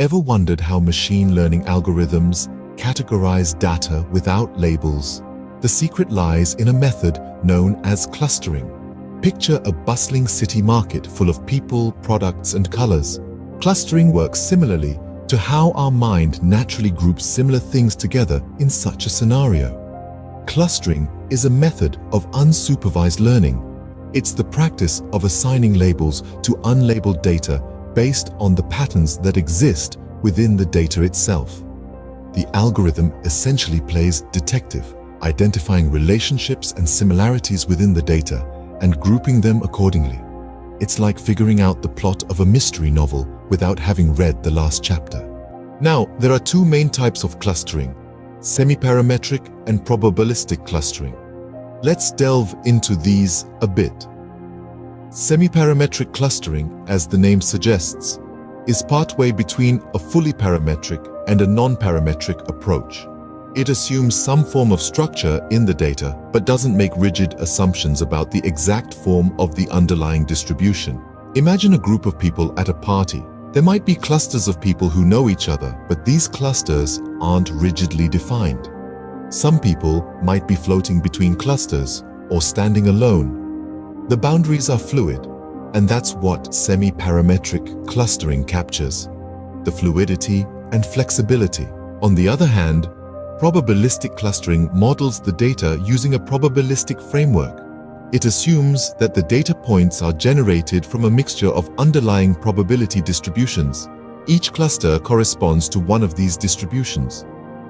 Ever wondered how machine learning algorithms categorize data without labels? The secret lies in a method known as clustering. Picture a bustling city market full of people, products, and colors. Clustering works similarly to how our mind naturally groups similar things together in such a scenario. Clustering is a method of unsupervised learning. It's the practice of assigning labels to unlabeled data based on the patterns that exist within the data itself. The algorithm essentially plays detective, identifying relationships and similarities within the data and grouping them accordingly. It's like figuring out the plot of a mystery novel without having read the last chapter. Now, there are two main types of clustering: semi-parametric and probabilistic clustering. Let's delve into these a bit. Semi-parametric clustering, as the name suggests, is partway between a fully parametric and a non-parametric approach. It assumes some form of structure in the data but doesn't make rigid assumptions about the exact form of the underlying distribution. Imagine a group of people at a party. There might be clusters of people who know each other, but these clusters aren't rigidly defined. Some people might be floating between clusters or standing alone. The boundaries are fluid, and that's what semi-parametric clustering captures: the fluidity and flexibility. On the other hand, probabilistic clustering models the data using a probabilistic framework. It assumes that the data points are generated from a mixture of underlying probability distributions. Each cluster corresponds to one of these distributions.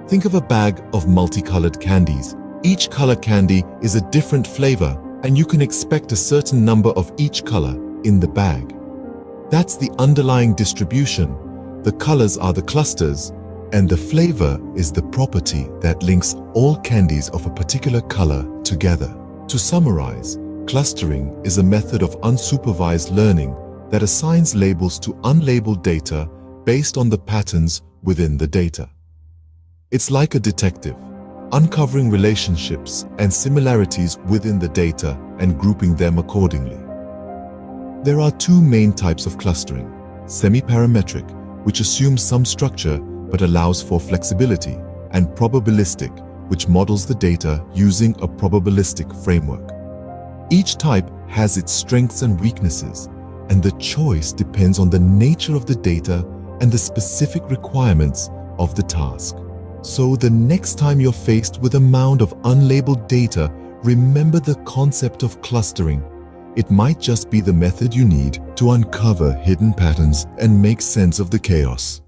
Think of a bag of multicolored candies. Each color candy is a different flavor, and you can expect a certain number of each color in the bag. That's the underlying distribution. The colors are the clusters, and the flavor is the property that links all candies of a particular color together. To summarize, clustering is a method of unsupervised learning that assigns labels to unlabeled data based on the patterns within the data. It's like a detective, uncovering relationships and similarities within the data and grouping them accordingly. There are two main types of clustering: semi-parametric, which assumes some structure but allows for flexibility, and probabilistic, which models the data using a probabilistic framework. Each type has its strengths and weaknesses, and the choice depends on the nature of the data and the specific requirements of the task. So the next time you're faced with a mound of unlabeled data, remember the concept of clustering. It might just be the method you need to uncover hidden patterns and make sense of the chaos.